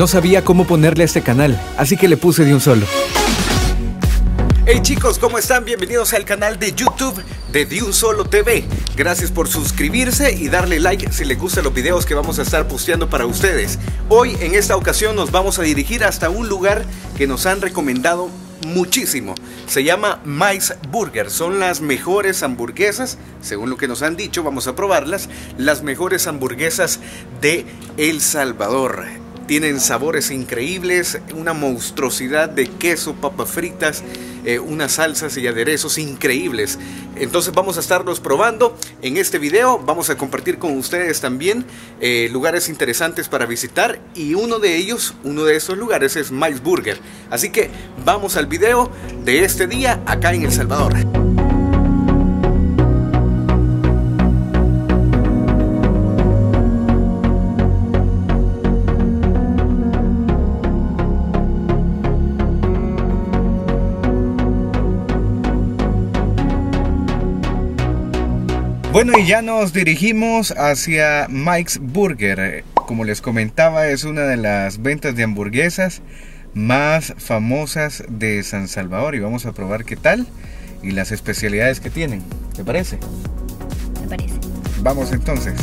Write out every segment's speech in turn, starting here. No sabía cómo ponerle a este canal, así que le puse De Un Solo. Hey chicos, ¿cómo están? Bienvenidos al canal de YouTube de De Un Solo TV. Gracias por suscribirse y darle like si les gustan los videos que vamos a estar posteando para ustedes. Hoy en esta ocasión nos vamos a dirigir hasta un lugar que nos han recomendado muchísimo. Se llama Mike's Burger. Son las mejores hamburguesas, según lo que nos han dicho, vamos a probarlas. Las mejores hamburguesas de El Salvador. Tienen sabores increíbles, una monstruosidad de queso, papas fritas, unas salsas y aderezos increíbles. Entonces vamos a estarlos probando en este video. Vamos a compartir con ustedes también lugares interesantes para visitar, y uno de esos lugares es Mike's Burger. Así que vamos al video de este día acá en El Salvador. Bueno, y ya nos dirigimos hacia Mike's Burger. Como les comentaba, es una de las ventas de hamburguesas más famosas de San Salvador, y vamos a probar qué tal y las especialidades que tienen. ¿Te parece? Me parece. Vamos entonces.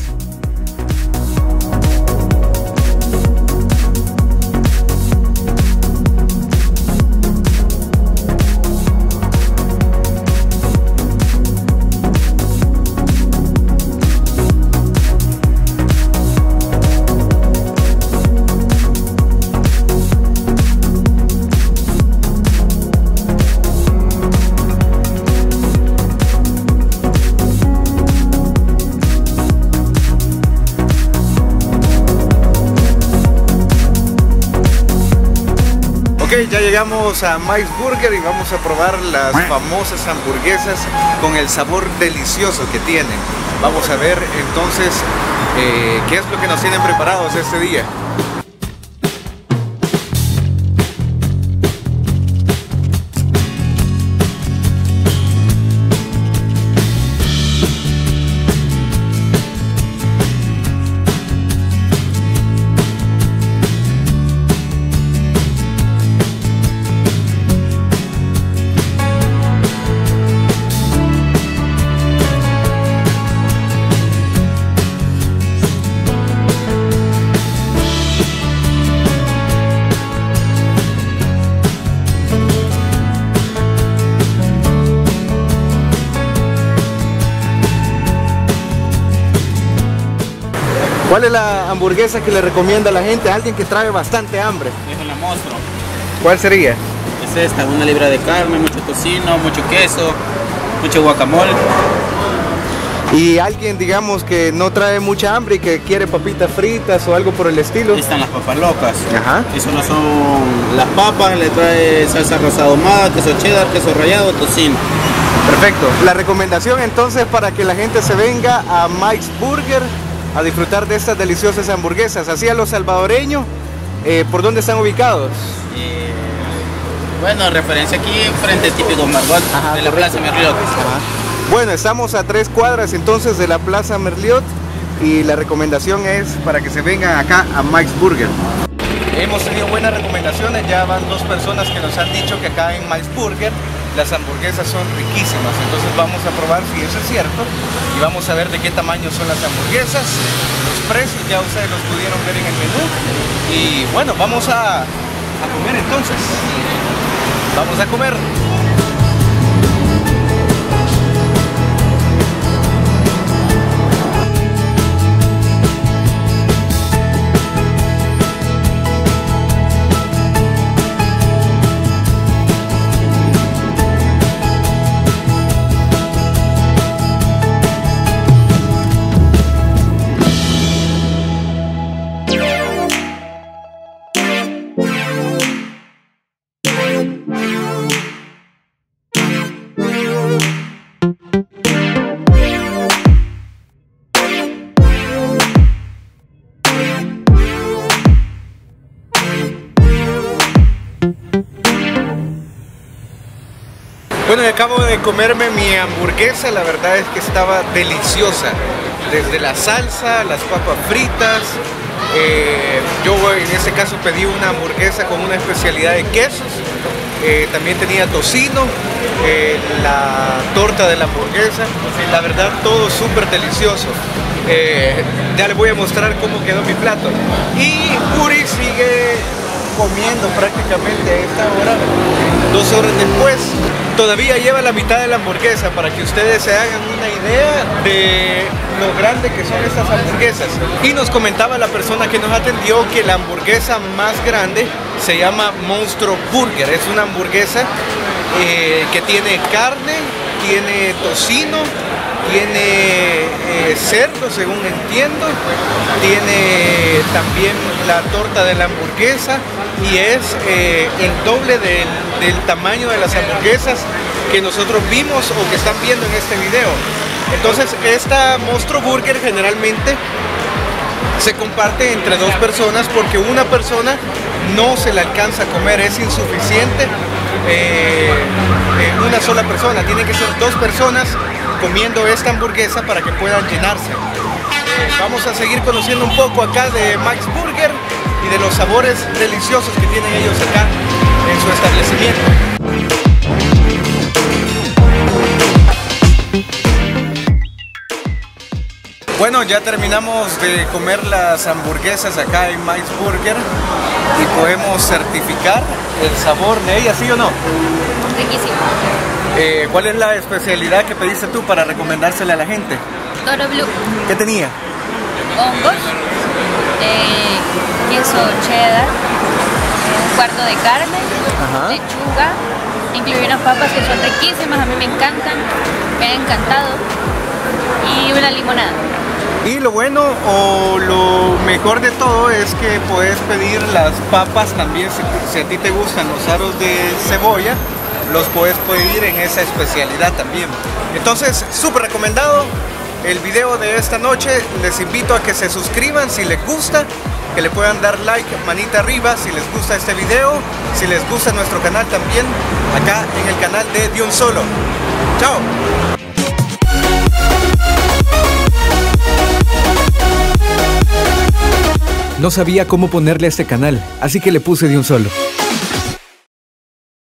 Ya llegamos a Mike's Burger y vamos a probar las famosas hamburguesas con el sabor delicioso que tienen. Vamos a ver entonces qué es lo que nos tienen preparados este día. ¿Cuál es la hamburguesa que le recomienda a la gente, a alguien que trae bastante hambre? Es la Monstruo. ¿Cuál sería? Es esta, una libra de carne, mucho tocino, mucho queso, mucho guacamole. Y alguien, digamos, que no trae mucha hambre y que quiere papitas fritas o algo por el estilo. Ahí están las papas locas. Ajá. Eso no son las papas, le trae salsa rosada ahumada, queso cheddar, queso rallado, tocino. Perfecto. La recomendación entonces para que la gente se venga a Mike's Burger a disfrutar de estas deliciosas hamburguesas. Así a los salvadoreños, ¿por dónde están ubicados? Bueno, referencia aquí frente al típico Margot de la Plaza Merliot. Bueno, estamos a 3 cuadras entonces de la Plaza Merliot, y la recomendación es para que se vengan acá a Mike's Burger. Hemos tenido buenas recomendaciones, ya van 2 personas que nos han dicho que acá en Mike's Burger las hamburguesas son riquísimas. Entonces vamos a probar si eso es cierto, y vamos a ver de qué tamaño son las hamburguesas, los precios, ya ustedes los pudieron ver en el menú. Y bueno, vamos a comer entonces. Vamos a comer. Bueno, acabo de comerme mi hamburguesa, la verdad es que estaba deliciosa. Desde la salsa, las papas fritas, Yo en ese caso pedí una hamburguesa con una especialidad de quesos, también tenía tocino, la torta de la hamburguesa, la verdad todo súper delicioso. Ya les voy a mostrar cómo quedó mi plato. Y Uri sigue comiendo prácticamente a esta hora, 2 horas después. Todavía lleva la mitad de la hamburguesa, para que ustedes se hagan una idea de lo grande que son estas hamburguesas. Y nos comentaba la persona que nos atendió que la hamburguesa más grande se llama Monstruo Burger. Es una hamburguesa que tiene carne, tiene tocino, tiene cerdo, según entiendo, tiene también la torta de la hamburguesa, y es el doble del tamaño de las hamburguesas que nosotros vimos o que están viendo en este video. Entonces esta Monstruo Burger generalmente se comparte entre dos personas, porque una persona no se la alcanza a comer, es insuficiente una sola persona, tiene que ser dos personas comiendo esta hamburguesa para que puedan llenarse. Vamos a seguir conociendo un poco acá de Mike's Burger y de los sabores deliciosos que tienen ellos acá en su establecimiento. Bueno, ya terminamos de comer las hamburguesas acá en Mike's Burger y podemos certificar el sabor de ellas, ¿sí o no? Riquísimo. ¿Cuál es la especialidad que pediste tú para recomendársela a la gente? Toro Blue. ¿Qué tenía? Hongos, queso cheddar, un cuarto de carne, ajá, lechuga, incluye unas papas que son riquísimas, a mí me encantan, me han encantado, y una limonada. Y lo bueno o lo mejor de todo es que puedes pedir las papas también, si a ti te gustan los aros de cebolla, los puedes pedir en esa especialidad también. Entonces, súper recomendado el video de esta noche. Les invito a que se suscriban si les gusta, que le puedan dar like, manita arriba si les gusta este video, si les gusta nuestro canal también, acá en el canal de De Un Solo. ¡Chao! No sabía cómo ponerle a este canal, así que le puse De Un Solo.